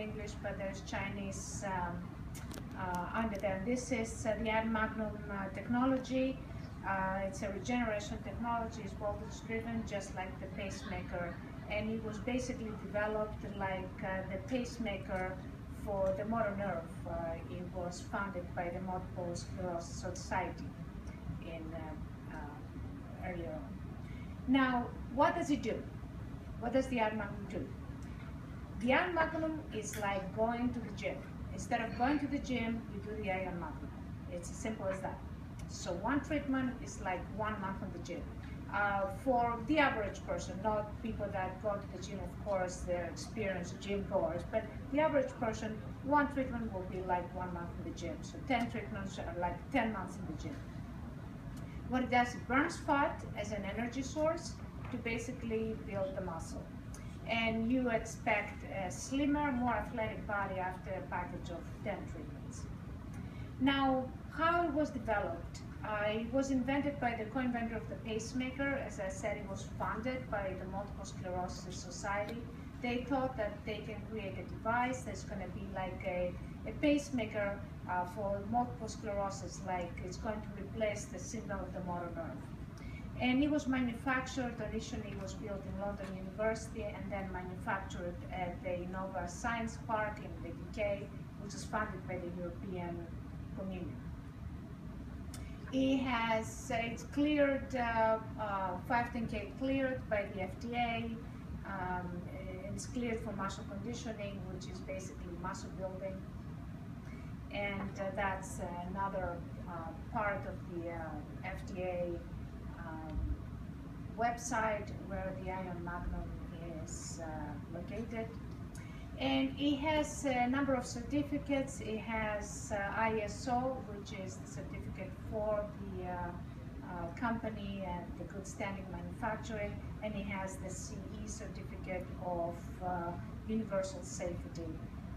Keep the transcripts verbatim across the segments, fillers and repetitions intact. English, but there's Chinese um, uh, under there. This is uh, the ad magnum uh, technology. Uh, it's a regeneration technology. It's voltage driven, just like the pacemaker. And it was basically developed like uh, the pacemaker for the motor nerve. Uh, it was founded by the Mod Pulse Society in uh, uh, earlier on. Now, what does it do? What does the ad magnum do? The ad magnum is like going to the gym. Instead of going to the gym, you do the ad magnum. It's as simple as that. So one treatment is like one month on the gym. Uh, for the average person, not people that go to the gym, of course, they're experienced gym goers, but the average person, one treatment will be like one month in the gym. So ten treatments are like ten months in the gym. What it does, it burns fat as an energy source to basically build the muscle. And you expect a slimmer, more athletic body after a package of ten treatments. Now, how it was developed? Uh, it was invented by the co-inventor of the pacemaker. As I said, it was funded by the Multiple Sclerosis Society. They thought that they can create a device that's going to be like a, a pacemaker uh, for multiple sclerosis, like it's going to replace the signal of the motor nerve. And it was manufactured, originally it was built in London University and then manufactured at the Innova Science Park in the U K, which is funded by the European Communion. It has, it's cleared, uh, uh, five ten K cleared by the F D A. Um, it's cleared for muscle conditioning, which is basically muscle building. And uh, that's uh, another uh, part of the uh, F D A um, website where the ion magnum is uh, located. And it has a number of certificates. It has uh, I S O, which is the certificate for the uh, uh, company and the good standing manufacturing, and it has the C E certificate of uh, universal safety,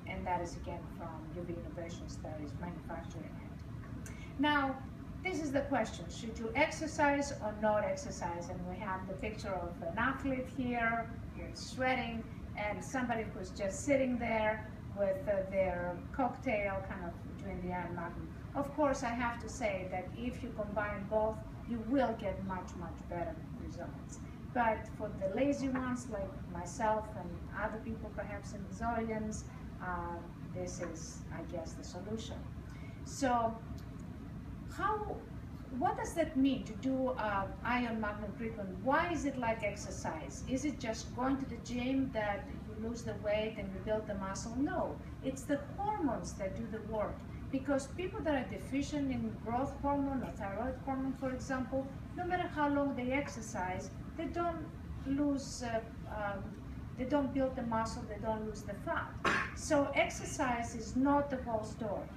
and that is again from U V Innovations that is manufacturing it. Now, this is the question, should you exercise or not exercise? And we have the picture of an athlete here, you're sweating, and somebody who's just sitting there with uh, their cocktail kind of doing the ad magnum. Of course, I have to say that if you combine both, you will get much, much better results. But for the lazy ones like myself and other people, perhaps in the audience, uh, this is, I guess, the solution. So how, what does that mean to do uh, ion magnum treatment? Why is it like exercise? Is it just going to the gym that you lose the weight and rebuild the muscle? No, it's the hormones that do the work, because people that are deficient in growth hormone or thyroid hormone, for example, no matter how long they exercise, they don't lose, uh, um, they don't build the muscle, they don't lose the fat. So exercise is not the whole story.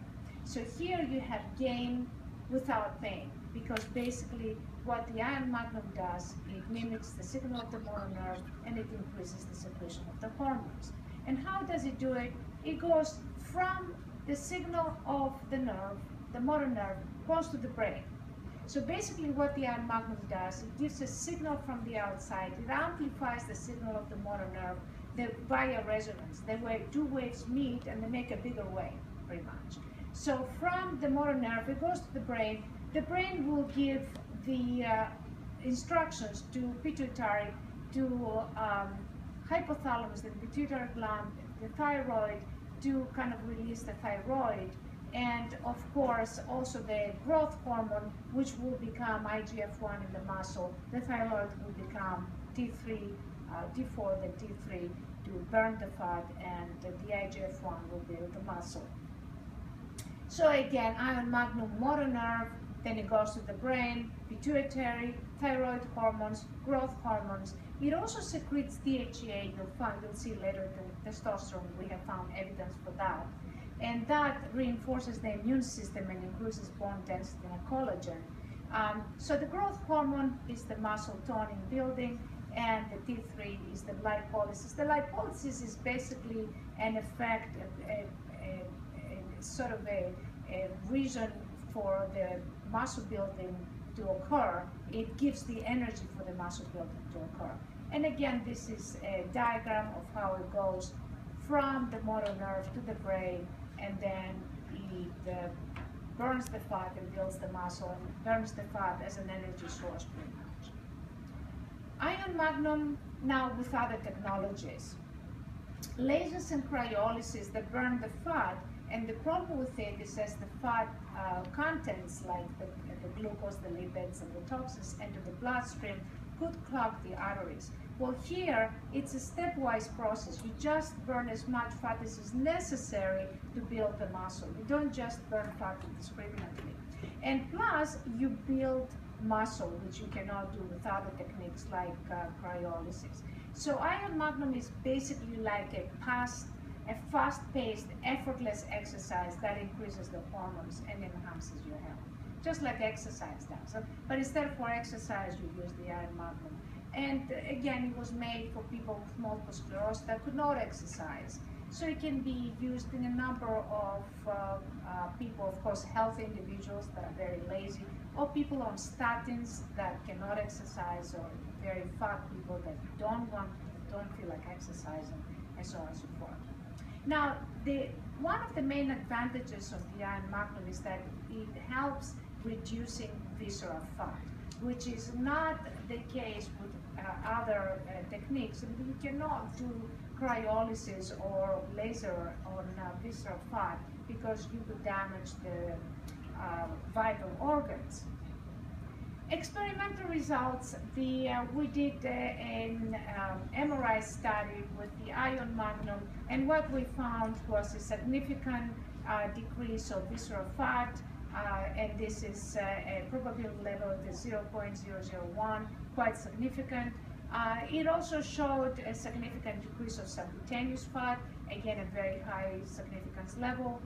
So here you have gain without pain, because basically what the ion magnum does, it mimics the signal of the motor nerve and it increases the secretion of the hormones. And how does it do it? It goes from the signal of the nerve, the motor nerve, goes to the brain. So basically what the ion magnum does, it gives a signal from the outside, it amplifies the signal of the motor nerve the, via resonance. That way two waves meet and they make a bigger wave, pretty much. So from the motor nerve, it goes to the brain. The brain will give the uh, instructions to pituitary, to um, hypothalamus, the pituitary gland, the thyroid, to kind of release the thyroid. And of course, also the growth hormone, which will become I G F one in the muscle. The thyroid will become T three, uh, T four, then T three, to burn the fat, and the I G F one will build the muscle. So again, ion magnum, motor nerve, then it goes to the brain, pituitary, thyroid hormones, growth hormones. It also secretes D H E A, you'll find, you'll see later the testosterone, we have found evidence for that. And that reinforces the immune system and increases bone density and collagen. Um, so the growth hormone is the muscle toning building, and the T three is the lipolysis. The lipolysis is basically an effect, of, a, a, sort of a, a reason for the muscle building to occur. It gives the energy for the muscle building to occur. And again, this is a diagram of how it goes from the motor nerve to the brain, and then it uh, burns the fat and builds the muscle, and burns the fat as an energy source pretty much. Ion magnum now with other technologies. Lasers and cryolysis that burn the fat, and the problem with it is as the fat uh, contents like the, the glucose, the lipids, and the toxins enter the bloodstream could clog the arteries. Well, here it's a stepwise process. You just burn as much fat as is necessary to build the muscle. You don't just burn fat indiscriminately. And plus, you build muscle, which you cannot do with other techniques like uh, cryolysis. So ion magnum is basically like a past, a fast-paced, effortless exercise that increases the hormones and enhances your health, just like exercise does. But instead for exercise, you use the iron magnum. And again, it was made for people with multiple sclerosis that could not exercise. So it can be used in a number of uh, uh, people, of course, healthy individuals that are very lazy, or people on statins that cannot exercise, or very fat people that don't want, don't feel like exercising, and so on and so forth. Now, the, one of the main advantages of the iron magnum is that it helps reducing visceral fat, which is not the case with uh, other uh, techniques. And you cannot do cryolysis or laser on uh, visceral fat because you would damage the uh, vital organs. Experimental results, the, uh, we did uh, an um, M R I study with the ion magnum, and what we found was a significant uh, decrease of visceral fat, uh, and this is uh, a probability level of zero point zero zero one, quite significant. Uh, it also showed a significant decrease of subcutaneous fat, again a very high significance level.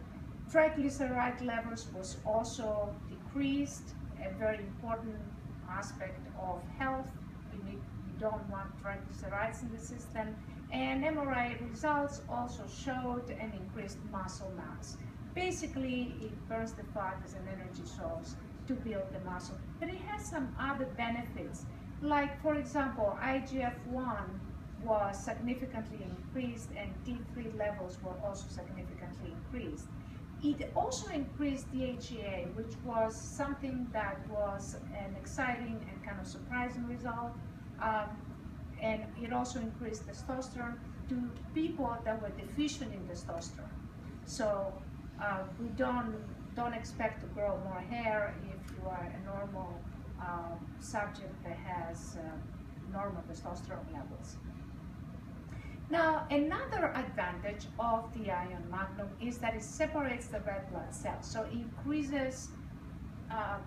Triglyceride levels was also decreased, a very important aspect of health. You, need, you don't want triglycerides in the system. And M R I results also showed an increased muscle mass. Basically, it burns the fat as an energy source to build the muscle. But it has some other benefits. Like, for example, I G F one was significantly increased, and T three levels were also significantly increased. It also increased D H E A, which was something that was an exciting and kind of surprising result. Um, and it also increased testosterone to people that were deficient in testosterone. So uh, we don't, don't expect to grow more hair if you are a normal uh, subject that has uh, normal testosterone levels. Now, another advantage of the ion magnum is that it separates the red blood cells, so it increases, um,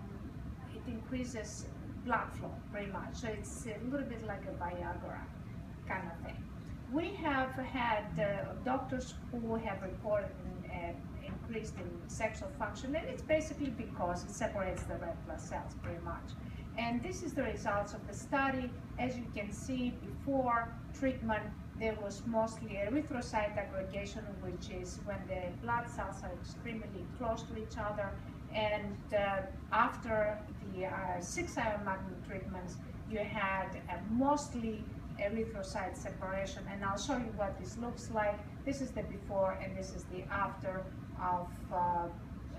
it increases blood flow pretty much. So it's a little bit like a Viagra kind of thing. We have had uh, doctors who have reported an uh, increase in sexual function, and it's basically because it separates the red blood cells pretty much. And this is the results of the study. As you can see, before treatment, there was mostly erythrocyte aggregation, which is when the blood cells are extremely close to each other. And uh, after the uh, six ion magnum treatments, you had uh, mostly erythrocyte separation. And I'll show you what this looks like. This is the before, and this is the after of uh,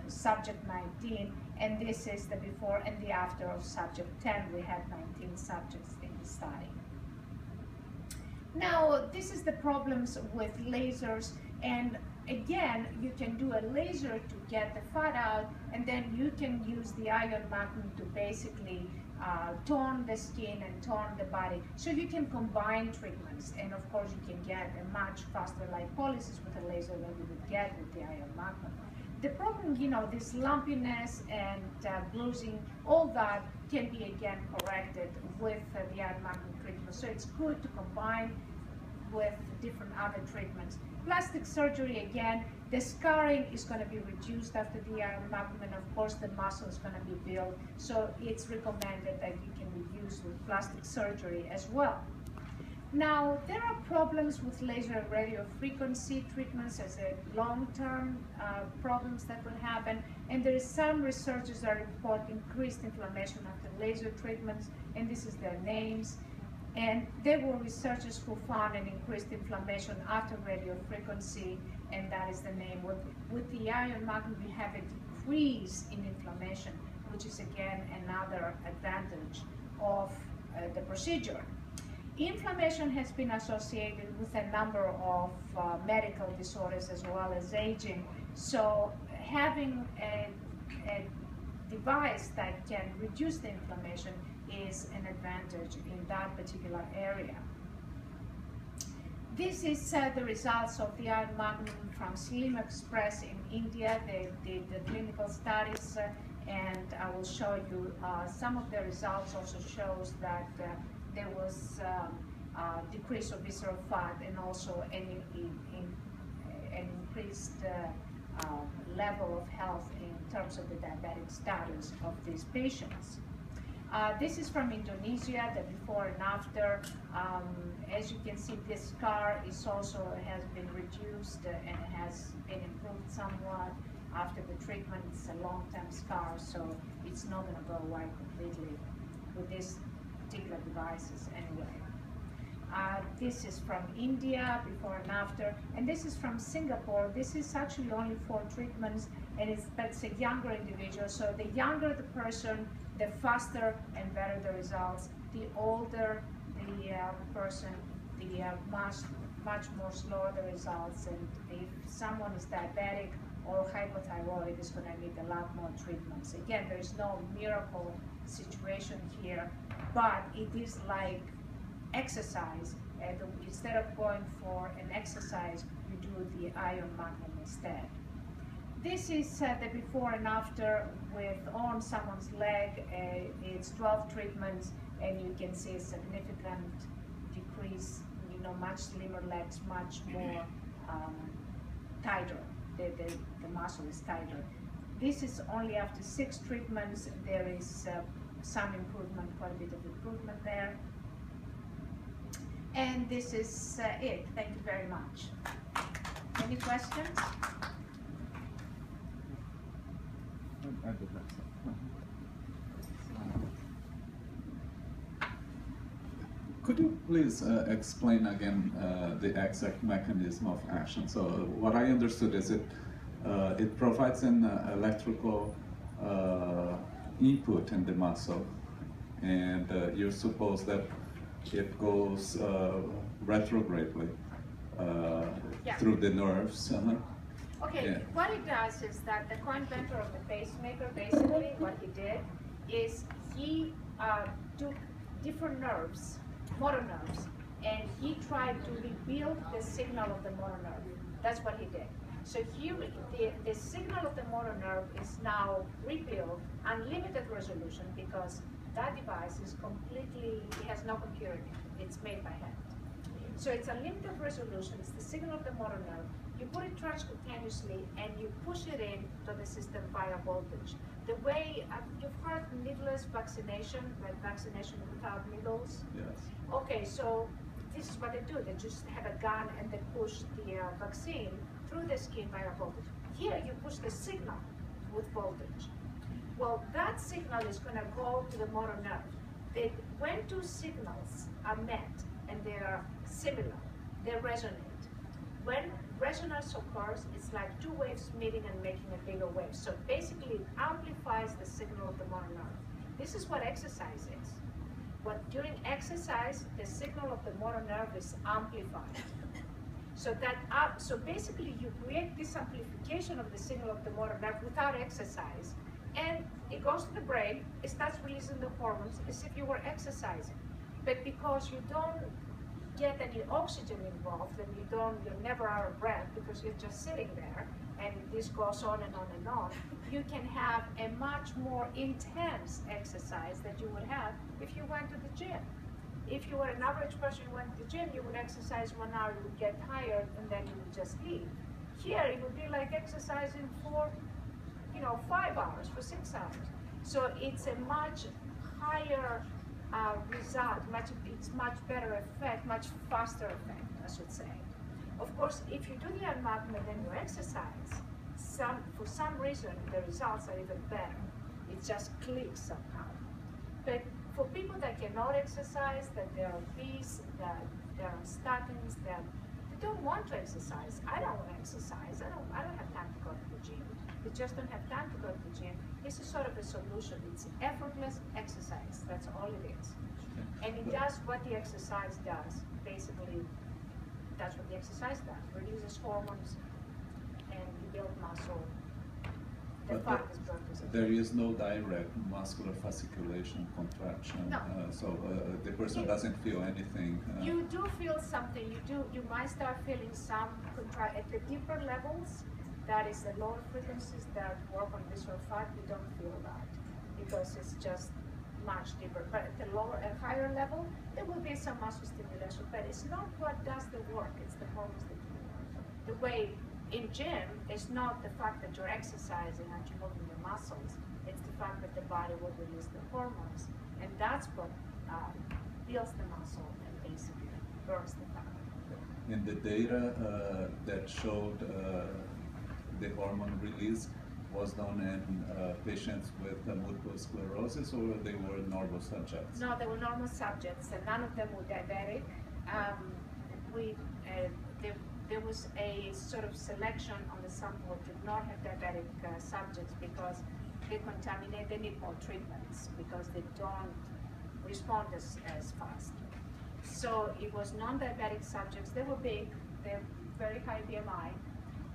subject nineteen. And this is the before and the after of subject ten. We had nineteen subjects in the study. Now, this is the problems with lasers, and again, you can do a laser to get the fat out, and then you can use the ion magnum to basically uh, tone the skin and tone the body. So you can combine treatments, and of course, you can get a much faster lipolysis with a laser than you would get with the ion magnum. The problem, you know, this lumpiness and uh, bruising, all that can be again corrected with uh, the ion magnum treatment. So it's good to combine with different other treatments. Plastic surgery, again, the scarring is going to be reduced after the ion magnum, and of course the muscle is going to be built. So it's recommended that you can be used with plastic surgery as well. Now, there are problems with laser radiofrequency treatments as a long-term uh, problems that will happen, and there is some researchers that report increased inflammation after laser treatments, and this is their names. And there were researchers who found an increased inflammation after radiofrequency, and that is the name. With, with the iron magnum, we have a decrease in inflammation, which is again another advantage of uh, the procedure. Inflammation has been associated with a number of uh, medical disorders as well as aging. So having a, a device that can reduce the inflammation is an advantage in that particular area. This is uh, the results of the iron magnum from Slim Express in India. They did the clinical studies, uh, and I will show you uh, some of the results. Also shows that uh, there was um, a decrease of visceral fat and also an, in, in, an increased uh, uh, level of health in terms of the diabetic status of these patients. Uh, this is from Indonesia, the before and after. Um, as you can see, this scar is also has been reduced and has been improved somewhat after the treatment. It's a long-term scar, so it's not going to go away completely with these particular devices anyway. Uh, this is from India, before and after, and this is from Singapore. This is actually only four treatments, and it's, but it's a younger individual, so the younger the person, the faster and better the results. The older the uh, person, the uh, much, much more slower the results. And if someone is diabetic or hypothyroid, is gonna need a lot more treatments. Again, there's no miracle situation here, but it is like exercise. And instead of going for an exercise, you do the iron magnum instead. This is uh, the before and after with on someone's leg. Uh, it's twelve treatments, and you can see a significant decrease, you know, much slimmer legs, much more um, tighter. The, the, the muscle is tighter. This is only after six treatments. There is uh, some improvement, quite a bit of improvement there. And this is uh, it. Thank you very much. Any questions? I did that. Could you please uh, explain again uh, the exact mechanism of action? So what I understood is it uh, it provides an uh, electrical uh, input in the muscle, and uh, you're supposed that it goes uh, retrogradely uh, yeah. through the nerves. Uh-huh. Okay, yeah. What it does is that the co-inventor of the pacemaker, basically what he did is he uh, took different nerves, motor nerves, and he tried to rebuild the signal of the motor nerve. That's what he did. So here, the, the signal of the motor nerve is now rebuilt, unlimited resolution, because that device is completely, it has no computer in it. It's made by hand. So it's unlimited resolution, it's the signal of the motor nerve. You put it transcutaneously and you push it in to the system via voltage. The way, uh, you've heard needleless vaccination, like vaccination without needles? Yes. Okay, so this is what they do. They just have a gun and they push the uh, vaccine through the skin via voltage. Here you push the signal with voltage. Well, that signal is gonna go to the motor nerve. They, when two signals are met and they are similar, they resonate. When resonance occurs, it's like two waves meeting and making a bigger wave. So basically, it amplifies the signal of the motor nerve. This is what exercise is. But during exercise, the signal of the motor nerve is amplified. So that up, so basically, you create this amplification of the signal of the motor nerve without exercise, and it goes to the brain. It starts releasing the hormones as if you were exercising, but because you don't get any oxygen involved, and you don't, you never out of breath because you're just sitting there, and this goes on and on and on, you can have a much more intense exercise that you would have if you went to the gym. If you were an average person who went to the gym, you would exercise one hour, you would get tired, and then you would just leave. Here, it would be like exercising for, you know, five hours, for six hours. So it's a much higher Uh, result, much, it's much better effect, much faster effect, I should say. Of course, if you do the iron magnum and then you exercise, some, for some reason the results are even better. It just clicks somehow. But for people that cannot exercise, that they're obese, that they're on statins, that they don't want to exercise. I don't want to exercise. I don't, I don't have time to go to the gym. They just don't have time to go to the gym. This is sort of a solution. It's effortless exercise. That's all it is. And it does what the exercise does. Basically, that's what the exercise does. Reduces hormones and you build muscle. The but fat the, is burned. There is no direct muscular fasciculation contraction. No. Uh, so uh, the person it, doesn't feel anything. Uh, you do feel something. You do. You might start feeling some contraction at the deeper levels. That is the lower frequencies that work on visceral fat. You don't feel that because it's just much deeper. But at the lower and higher level, there will be some muscle stimulation. But it's not what does the work. It's the hormones that do the work. The way in gym is not the fact that you're exercising and you're moving your muscles. It's the fact that the body will release the hormones, and that's what uh, builds the muscle and basically burns the fat. In the data uh, that showed uh, the hormone release, was done in uh, patients with uh, multiple sclerosis, or they were normal subjects? No, they were normal subjects, and none of them were diabetic. Um, we, uh, there, there was a sort of selection on the sample that did not have diabetic uh, subjects because they contaminate, they need more treatments because they don't respond as, as fast. So it was non-diabetic subjects. They were big, they're very high B M I,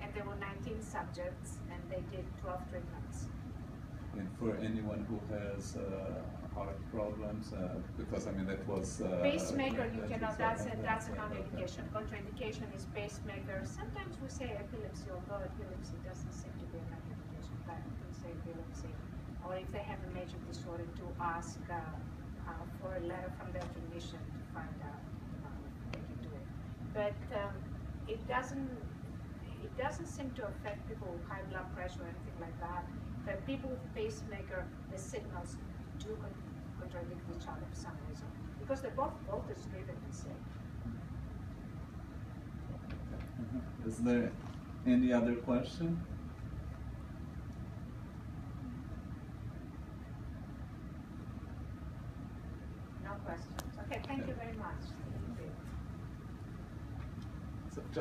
and there were nineteen subjects, and they did twelve treatments. And for anyone who has uh, heart problems, uh, because I mean that was uh, pacemaker, you cannot. That's a, that's a contraindication. Contraindication is pacemaker. Sometimes we say epilepsy, although epilepsy doesn't seem to be a contraindication. But we say epilepsy, or if they have a major disorder, to ask uh, uh, for a letter from their clinician to find out how they can do it. But um, it doesn't. It doesn't seem to affect people with high blood pressure or anything like that. But people with pacemaker, the signals do contradict each other for some reason because they're both voltage driven and safe. Mm-hmm. Is there any other question? No questions. Okay, thank yeah. you very much. Thank you. So,